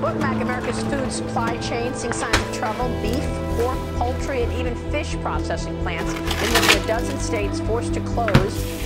Bookmac America's food supply chain seeing signs of trouble. Beef, pork, poultry, and even fish processing plants in more than a dozen states forced to close